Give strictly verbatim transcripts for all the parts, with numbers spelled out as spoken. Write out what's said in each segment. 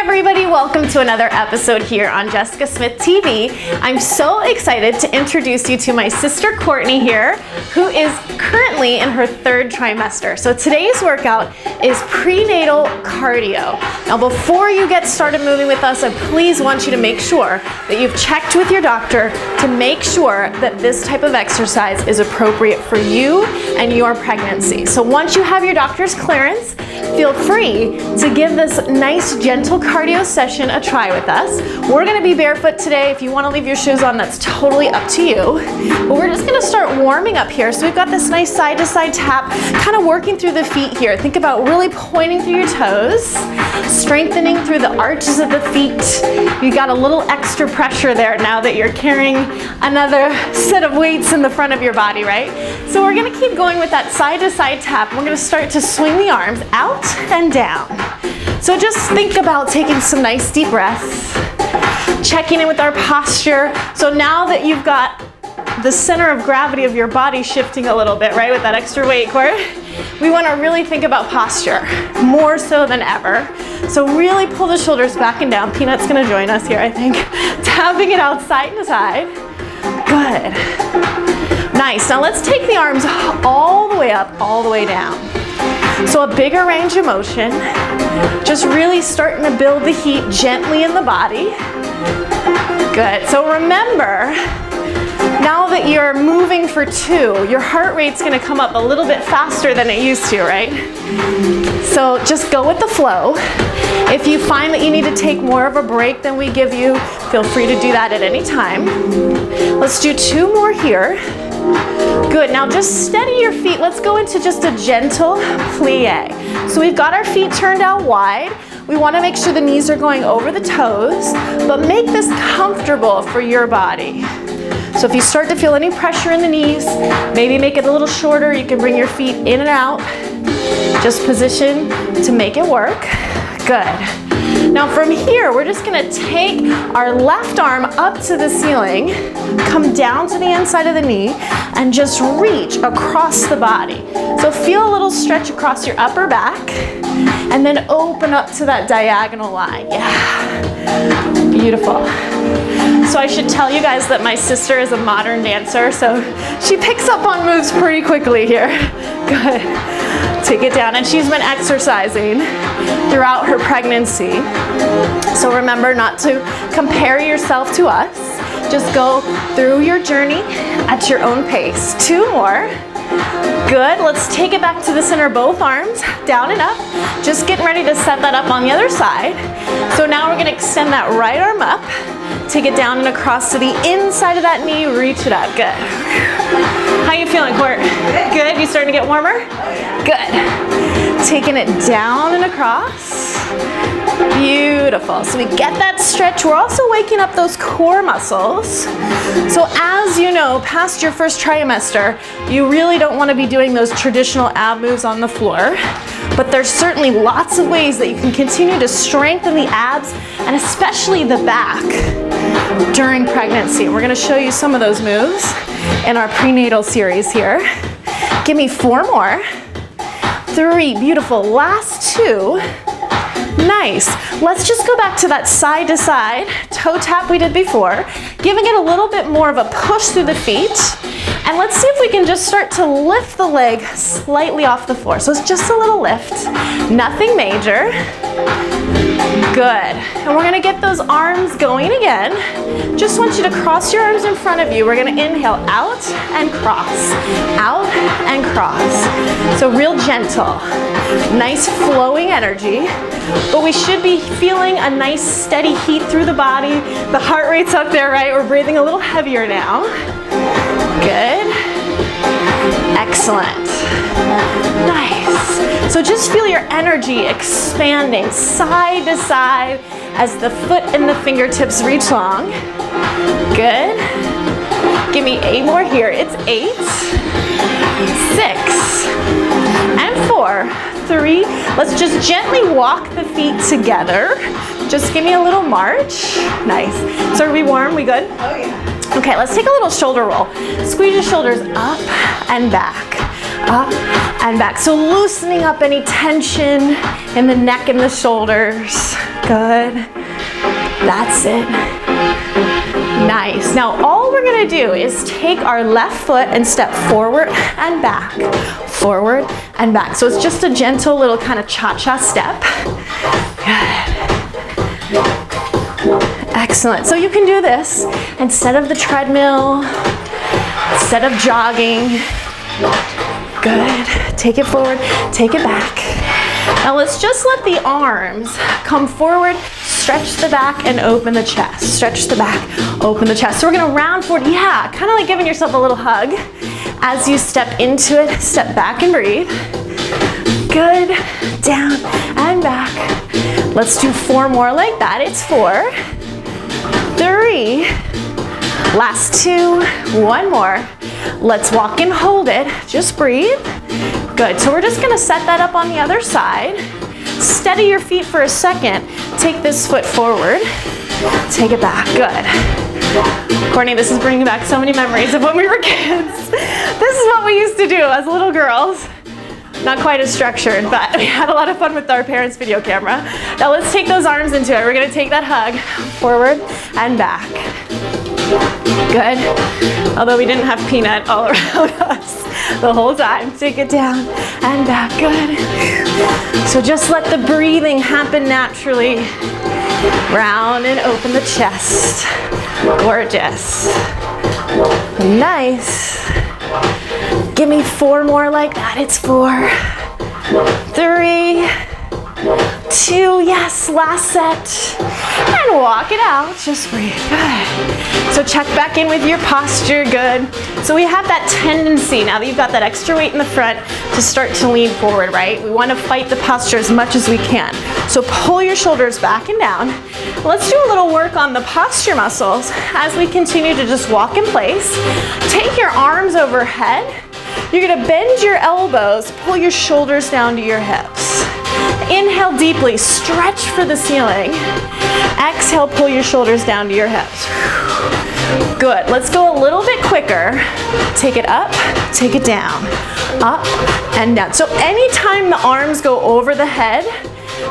everybody, welcome to another episode here on Jessica Smith T V. I'm so excited to introduce you to my sister Courtney here, who is currently in her third trimester. So today's workout is prenatal cardio. Now before you get started moving with us, I please want you to make sure that you've checked with your doctor to make sure that this type of exercise is appropriate for you and your pregnancy. So once you have your doctor's clearance, feel free to give this nice gentle cardio session a try with us. We're gonna be barefoot today. If you wanna leave your shoes on, that's totally up to you. But we're just gonna start warming up here. So we've got this nice side to side tap, kind of working through the feet here. Think about really pointing through your toes, strengthening through the arches of the feet. You got a little extra pressure there now that you're carrying another set of weights in the front of your body, right? So we're gonna keep going with that side to side tap. We're gonna start to swing the arms out and down. So just think about taking some nice deep breaths, checking in with our posture. So now that you've got the center of gravity of your body shifting a little bit, right, with that extra weight, Court, we want to really think about posture, more so than ever. So really pull the shoulders back and down. Peanut's gonna join us here, I think. Tapping it out side to side. Good. Nice, now let's take the arms all the way up, all the way down. So a bigger range of motion, just really starting to build the heat gently in the body. Good, so remember, now that you're moving for two, your heart rate's gonna come up a little bit faster than it used to, right? So just go with the flow. If you find that you need to take more of a break than we give you, feel free to do that at any time. Let's do two more here. Good, now just steady your feet. Let's go into just a gentle plie. So we've got our feet turned out wide. We want to make sure the knees are going over the toes, but make this comfortable for your body. So if you start to feel any pressure in the knees, maybe make it a little shorter. You can bring your feet in and out. Just position to make it work. Good. Now from here, we're just gonna take our left arm up to the ceiling, come down to the inside of the knee, and just reach across the body. So feel a little stretch across your upper back, and then open up to that diagonal line. Yeah, beautiful. So I should tell you guys that my sister is a modern dancer, so she picks up on moves pretty quickly here. Good. Take it down. And she's been exercising throughout her pregnancy. So remember not to compare yourself to us. Just go through your journey at your own pace. Two more. Good. Let's take it back to the center, both arms down and up. Just getting ready to set that up on the other side. So now we're going to extend that right arm up. Take it down and across to the inside of that knee. Reach it up. Good. How you feeling, Court? Good. You starting to get warmer? Good. Taking it down and across. Beautiful. So we get that stretch. We're also waking up those core muscles. So as you know, past your first trimester, you really don't want to be doing those traditional ab moves on the floor. But there's certainly lots of ways that you can continue to strengthen the abs and especially the back during pregnancy. We're going to show you some of those moves in our prenatal series here. Give me four more. Three. Beautiful. Last two. Nice. Let's just go back to that side to side toe tap we did before, giving it a little bit more of a push through the feet. And let's see if we can just start to lift the leg slightly off the floor. So it's just a little lift, nothing major. Good. And we're gonna get those arms going again. Just want you to cross your arms in front of you. We're gonna inhale out and cross, out and cross. So real gentle, nice flowing energy. But we should be feeling a nice steady heat through the body. The heart rate's up there, right? We're breathing a little heavier now. Good. Excellent. Nice. So just feel your energy expanding side to side as the foot and the fingertips reach long. Good. Give me eight more here. It's eight, six, and four, three. Let's just gently walk the feet together. Just give me a little march. Nice. So are we warm? We good? Oh yeah. Okay, let's take a little shoulder roll. Squeeze your shoulders up and back, up and back. So loosening up any tension in the neck and the shoulders. Good. That's it. Nice. Now all we're gonna do is take our left foot and step forward and back, forward and back. So it's just a gentle little kind of cha-cha step. Good. Excellent. So you can do this instead of the treadmill, instead of jogging. Good. Take it forward, take it back. Now let's just let the arms come forward, stretch the back and open the chest. Stretch the back, open the chest. So we're gonna round forward, yeah, kind of like giving yourself a little hug. As you step into it, step back and breathe. Good, down and back. Let's do four more like that. It's four, three, last two, one more. Let's walk and hold it, just breathe. Good, so we're just gonna set that up on the other side. Steady your feet for a second. Take this foot forward, take it back, good. Courtney, this is bringing back so many memories of when we were kids. This is what we used to do as little girls. Not quite as structured, but we had a lot of fun with our parents' video camera. Now let's take those arms into it. We're gonna take that hug, forward and back. Good. Although we didn't have peanut all around us the whole time. Take it down and back. Good. So just let the breathing happen naturally. Round and open the chest. Gorgeous. Nice. Give me four more like that. It's four, three, two, yes, last set. And walk it out, just breathe, good. So check back in with your posture, good. So we have that tendency, now that you've got that extra weight in the front, to start to lean forward, right? We wanna fight the posture as much as we can. So pull your shoulders back and down. Let's do a little work on the posture muscles as we continue to just walk in place. Take your arms overhead. You're gonna bend your elbows, pull your shoulders down to your hips. Inhale deeply, stretch for the ceiling. Exhale, pull your shoulders down to your hips. Good, let's go a little bit quicker. Take it up, take it down, up and down. So anytime the arms go over the head,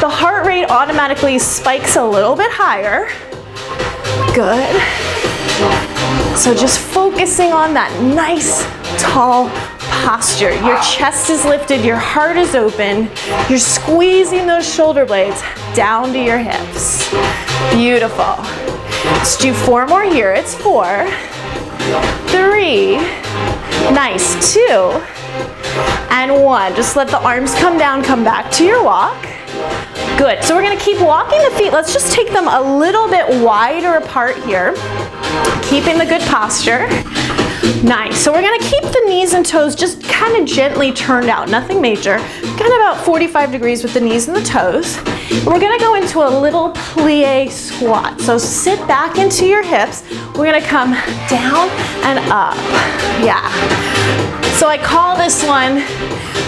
the heart rate automatically spikes a little bit higher. Good. So just focusing on that nice, tall posture. Your chest is lifted, your heart is open, you're squeezing those shoulder blades down to your hips. Beautiful. Let's do four more here. It's four, three, nice, two, and one. Just let the arms come down, come back to your walk. Good, so we're gonna keep walking the feet. Let's just take them a little bit wider apart here, keeping the good posture. Nice, so we're gonna keep the knees and toes just kind of gently turned out, nothing major. Kind of about forty-five degrees with the knees and the toes. We're gonna go into a little plie squat. So sit back into your hips. We're gonna come down and up, yeah. So I call this one,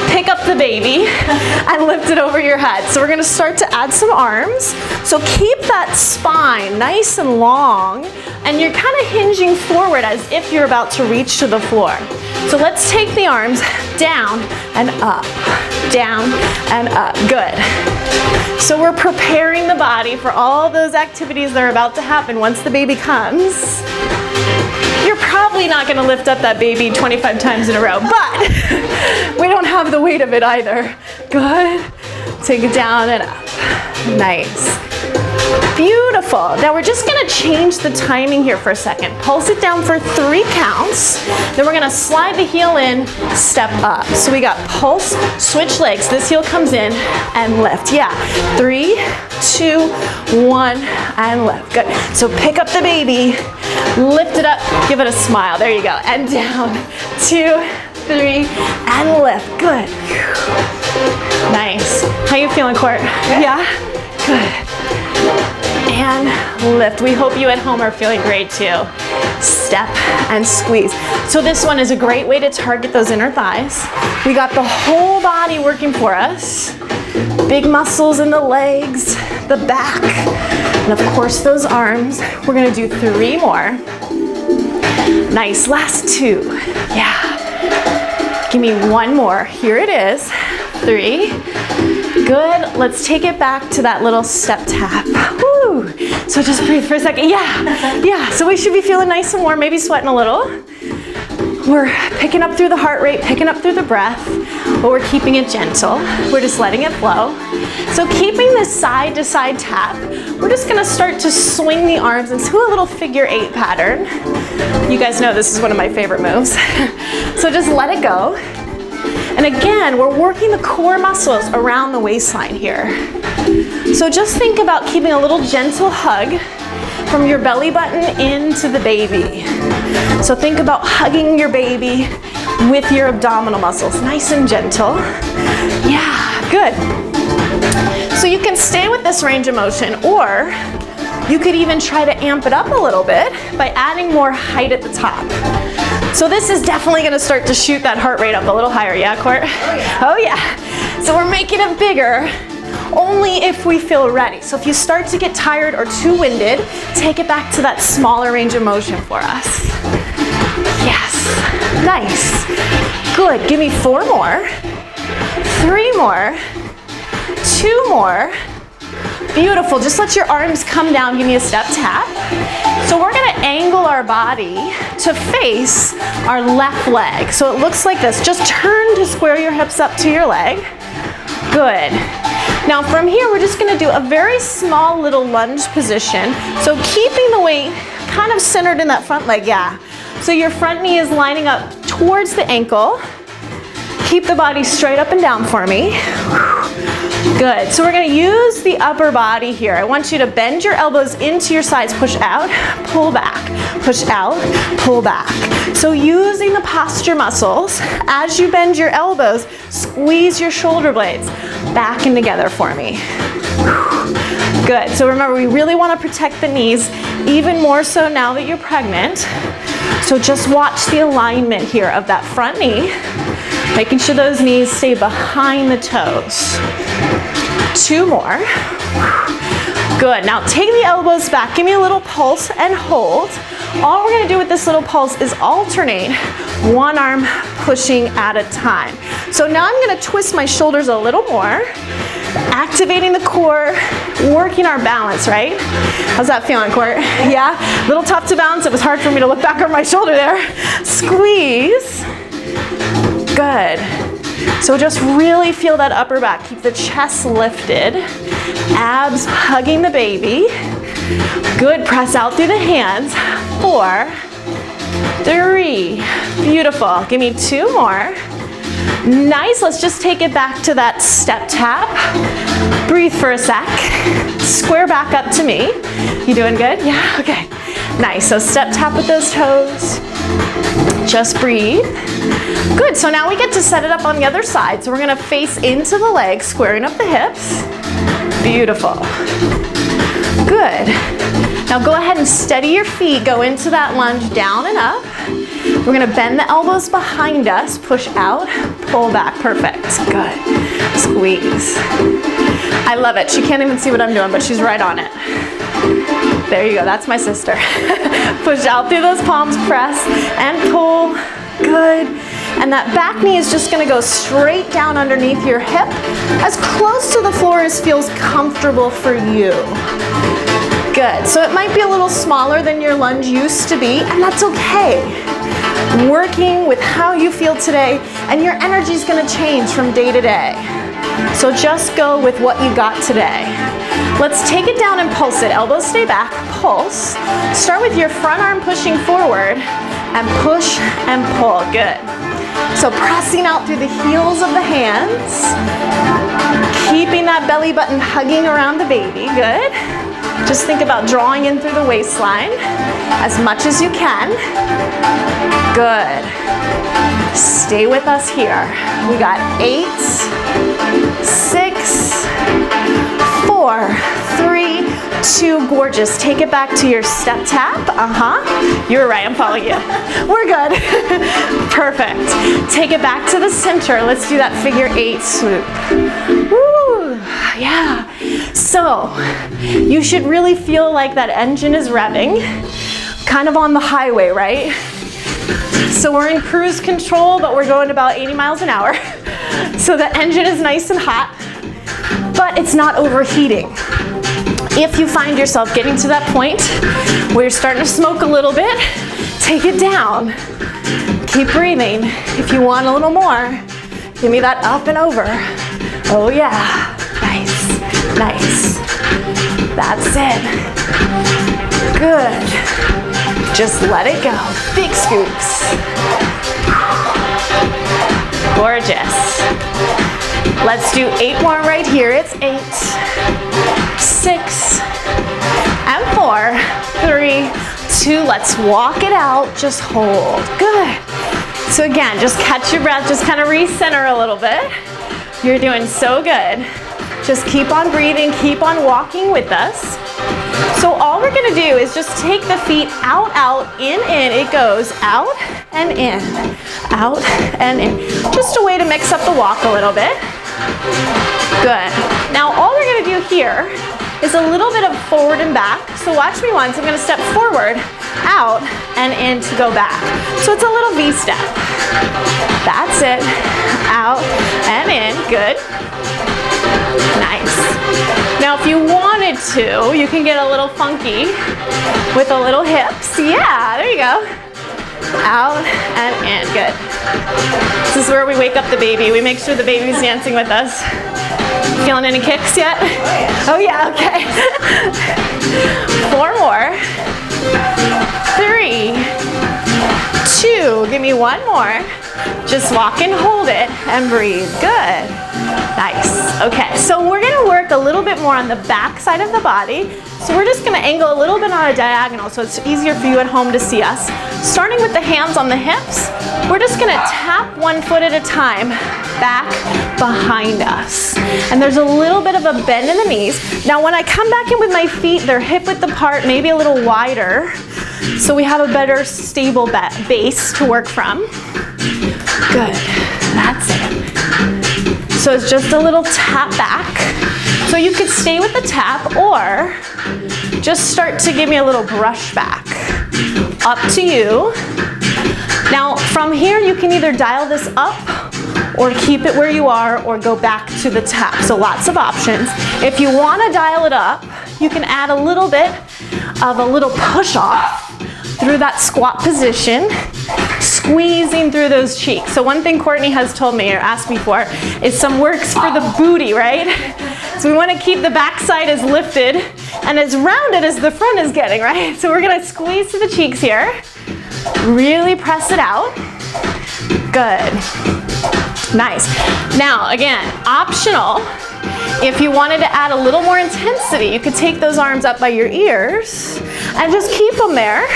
pick up the baby and lift it over your head. So we're gonna start to add some arms. So keep that spine nice and long, and you're kind of hinging forward as if you're about to reach to the floor. So let's take the arms down and up, down and up, good. So we're preparing the body for all those activities that are about to happen once the baby comes. You're probably not gonna lift up that baby twenty-five times in a row, but we don't have the weight of it either. Good, take it down and up, nice. Beautiful. Now we're just gonna change the timing here for a second. Pulse it down for three counts, then we're gonna slide the heel in, step up. So we got pulse, switch legs. This heel comes in and lift. Yeah, three, two, one, and lift. Good. So pick up the baby, lift it up, give it a smile. There you go. And down, two, three, and lift. Good. Nice. How you feeling, Court? Yeah? Good. And lift. We hope you at home are feeling great too. Step and squeeze. So this one is a great way to target those inner thighs. We got the whole body working for us. Big muscles in the legs, the back, and of course those arms. We're gonna do three more. Nice, last two. Yeah. Give me one more. Here it is. Three. Good, let's take it back to that little step tap. Woo! So just breathe for a second, yeah, yeah. So we should be feeling nice and warm, maybe sweating a little. We're picking up through the heart rate, picking up through the breath, but we're keeping it gentle. We're just letting it flow. So keeping this side to side tap, we're just gonna start to swing the arms into a little figure eight pattern. You guys know this is one of my favorite moves. So just let it go. And again, we're working the core muscles around the waistline here. So just think about keeping a little gentle hug from your belly button into the baby. So think about hugging your baby with your abdominal muscles, nice and gentle. Yeah, good. So you can stay with this range of motion, or you could even try to amp it up a little bit by adding more height at the top. So this is definitely gonna start to shoot that heart rate up a little higher, yeah, Court? Oh yeah. Oh yeah. So we're making it bigger, only if we feel ready. So if you start to get tired or too winded, take it back to that smaller range of motion for us. Yes, nice, good. Give me four more, three more, two more. Beautiful, just let your arms come down, give me a step tap. So we're gonna angle our body to face our left leg. So it looks like this, just turn to square your hips up to your leg. Good. Now from here, we're just gonna do a very small little lunge position. So keeping the weight kind of centered in that front leg, yeah. So your front knee is lining up towards the ankle. Keep the body straight up and down for me. Good, so we're gonna use the upper body here. I want you to bend your elbows into your sides, push out, pull back, push out, pull back. So using the posture muscles, as you bend your elbows, squeeze your shoulder blades back and together for me. Good, so remember, we really wanna protect the knees, even more so now that you're pregnant. So just watch the alignment here of that front knee, making sure those knees stay behind the toes. Two more. Good, now take the elbows back, give me a little pulse and hold. All we're gonna do with this little pulse is alternate one arm pushing at a time. So now I'm gonna twist my shoulders a little more, activating the core, working our balance, right? How's that feeling, Court? Yeah, a little tough to balance. It was hard for me to look back over my shoulder there. Squeeze. Good. So just really feel that upper back. Keep the chest lifted. Abs hugging the baby. Good, press out through the hands. Four, three, beautiful. Give me two more. Nice, let's just take it back to that step tap. Breathe for a sec. Square back up to me. You doing good? Yeah, okay. Nice, so step tap with those toes. Just breathe. Good, so now we get to set it up on the other side. So we're gonna face into the legs, squaring up the hips. Beautiful. Good. Now go ahead and steady your feet. Go into that lunge, down and up. We're gonna bend the elbows behind us, push out, pull back, perfect, good. Squeeze. I love it, she can't even see what I'm doing, but she's right on it. There you go, that's my sister. Push out through those palms, press and pull, good. And that back knee is just gonna go straight down underneath your hip, as close to the floor as feels comfortable for you. Good, so it might be a little smaller than your lunge used to be, and that's okay. Working with how you feel today, and your energy is gonna change from day to day. So just go with what you got today. Let's take it down and pulse it. Elbows stay back, pulse. Start with your front arm pushing forward, and push and pull, good. So pressing out through the heels of the hands, keeping that belly button hugging around the baby, good. Just think about drawing in through the waistline as much as you can. Good. Stay with us here. We got eight, six, four, three, two, gorgeous. Take it back to your step tap. Uh-huh. You were right, I'm following you. We're good. Perfect. Take it back to the center. Let's do that figure eight swoop. Woo, yeah. So, you should really feel like that engine is revving, kind of on the highway, right? So we're in cruise control, but we're going about eighty miles an hour. So the engine is nice and hot. but it's not overheating. If you find yourself getting to that point where you're starting to smoke a little bit, take it down. Keep breathing. If you want a little more, give me that up and over. Oh yeah. Nice, nice. That's it. Good. Just let it go. Big scoops. Gorgeous. Let's do eight more right here. It's eight, six, and four, three, two. Let's walk it out. Just hold. Good. So again, just catch your breath. Just kind of recenter a little bit. You're doing so good. Just keep on breathing. Keep on walking with us. So all we're going to do is just take the feet out, out, in, in. It goes out and in, out and in. Just a way to mix up the walk a little bit. Good. Now all we're going to do here is a little bit of forward and back. So watch me once. I'm going to step forward, out, and in to go back. So it's a little V step. That's it. Out and in. Good. Nice. Now if you wanted to, you can get a little funky with a little hips. Yeah, there you go. Out and in. Good. This is where we wake up the baby. We make sure the baby's dancing with us. Feeling any kicks yet? Oh yeah, okay. Four more. Three. Two. Give me one more. Just walk and hold it and breathe. Good. Nice. Okay, so we're going to work a little bit more on the back side of the body. So we're just going to angle a little bit on a diagonal so it's easier for you at home to see us. Starting with the hands on the hips, we're just going to tap one foot at a time back behind us. And there's a little bit of a bend in the knees. Now when I come back in with my feet, they're hip width apart, maybe a little wider. So we have a better stable base to work from. Good. That's it. So it's just a little tap back. So you could stay with the tap or just start to give me a little brush back. Up to you. Now from here you can either dial this up or keep it where you are or go back to the tap. So lots of options. If you want to dial it up, you can add a little bit of a little push off through that squat position, squeezing through those cheeks. So one thing Courtney has told me or asked me for is some works for the booty, right? So we want to keep the backside as lifted and as rounded as the front is getting, right? So we're going to squeeze to the cheeks here, really press it out. Good. Nice. Now again, optional. If you wanted to add a little more intensity, you could take those arms up by your ears and just keep them there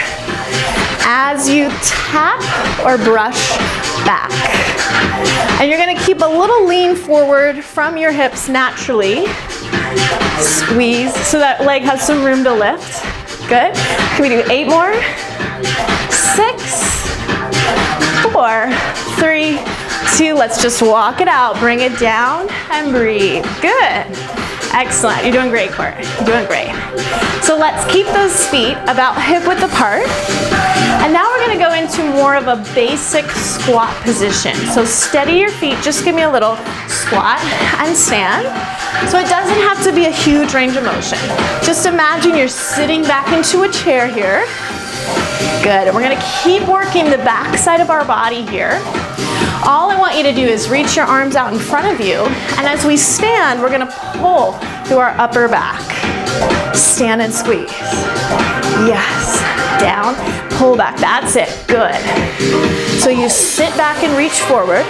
as you tap or brush back. And you're going to keep a little lean forward from your hips naturally. Squeeze so that leg has some room to lift. Good. Can we do eight more? Six, four, three, two. Let's just walk it out. Bring it down and breathe. Good. Excellent. You're doing great, Court. You're doing great. So let's keep those feet about hip width apart. And now we're going to go into more of a basic squat position. So steady your feet. Just give me a little squat and stand. So it doesn't have to be a huge range of motion. Just imagine you're sitting back into a chair here. Good. And we're going to keep working the back side of our body here. All I want you to do is reach your arms out in front of you, and as we stand, we're going to pull through our upper back. Stand and squeeze. Yes. Down, pull back. That's it. Good. So you sit back and reach forward.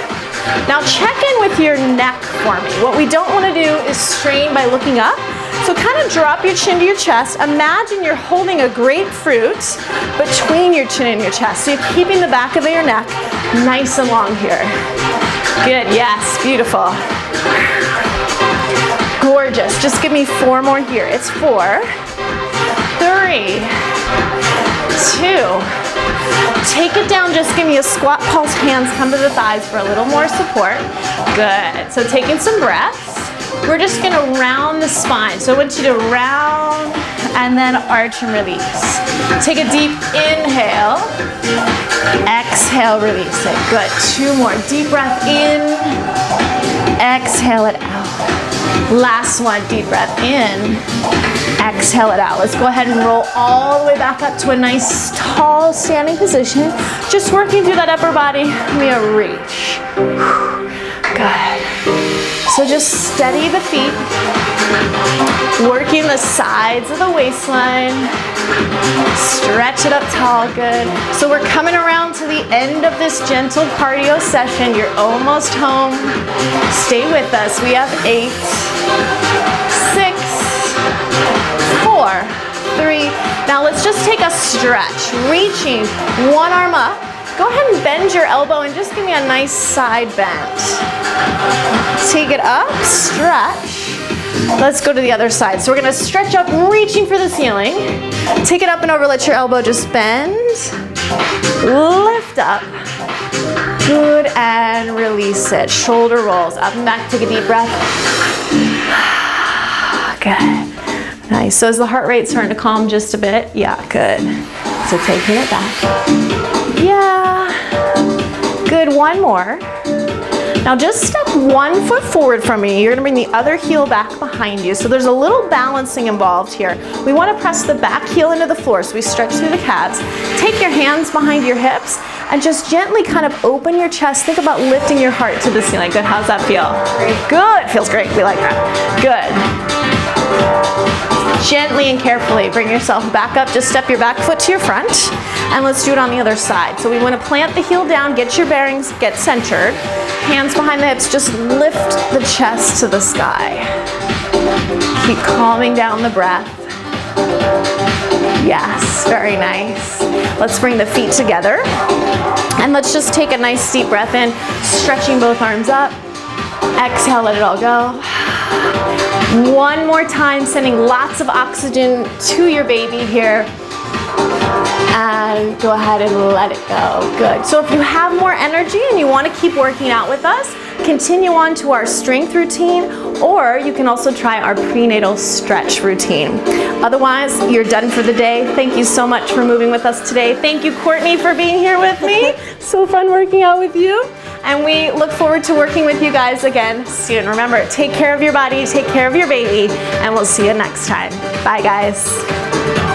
Now check in with your neck for me. What we don't want to do is strain by looking up. So kind of drop your chin to your chest. Imagine you're holding a grapefruit between your chin and your chest. So you're keeping the back of your neck nice and long here. Good, yes, beautiful. Gorgeous. Just give me four more here. It's four, three, two. Take it down, just give me a squat pulse, hands come to the thighs for a little more support. Good. So taking some breaths. We're just going to round the spine. So I want you to round and then arch and release. Take a deep inhale. Exhale, release it. Good. Two more. Deep breath in. Exhale it out. Last one, deep breath in. Exhale it out. Let's go ahead and roll all the way back up to a nice tall standing position. Just working through that upper body. We are reach. Good. So just steady the feet. Working the sides of the waistline. Stretch it up tall, good. So we're coming around to the end of this gentle cardio session. You're almost home. Stay with us. We have eight, six, four, three. Now let's just take a stretch. Reaching one arm up. Go ahead and bend your elbow and just give me a nice side bend. Take it up, stretch. Let's go to the other side. So we're gonna stretch up, reaching for the ceiling. Take it up and over, let your elbow just bend. Lift up. Good, and release it. Shoulder rolls, up and back, take a deep breath. Good, nice. So is the heart rate starting to calm just a bit? Yeah, good. So taking it back. Yeah, good, one more. Now just step one foot forward from you. You're gonna bring the other heel back behind you. So there's a little balancing involved here. We wanna press the back heel into the floor, so we stretch through the calves. Take your hands behind your hips and just gently kind of open your chest. Think about lifting your heart to the ceiling. Good, how's that feel? Good, feels great, we like that. Good. Gently and carefully bring yourself back up. Just step your back foot to your front, and let's do it on the other side. So we wanna plant the heel down, get your bearings, get centered. Hands behind the hips, just lift the chest to the sky. Keep calming down the breath. Yes, very nice. Let's bring the feet together. And let's just take a nice deep breath in, stretching both arms up. Exhale, let it all go. One more time, sending lots of oxygen to your baby here. And go ahead and let it go. Good. So if you have more energy and you want to keep working out with us, continue on to our strength routine, or you can also try our prenatal stretch routine. Otherwise, you're done for the day. Thank you so much for moving with us today. Thank you, Courtney, for being here with me. So fun working out with you. And we look forward to working with you guys again soon. Remember, take care of your body, take care of your baby, and we'll see you next time. Bye, guys.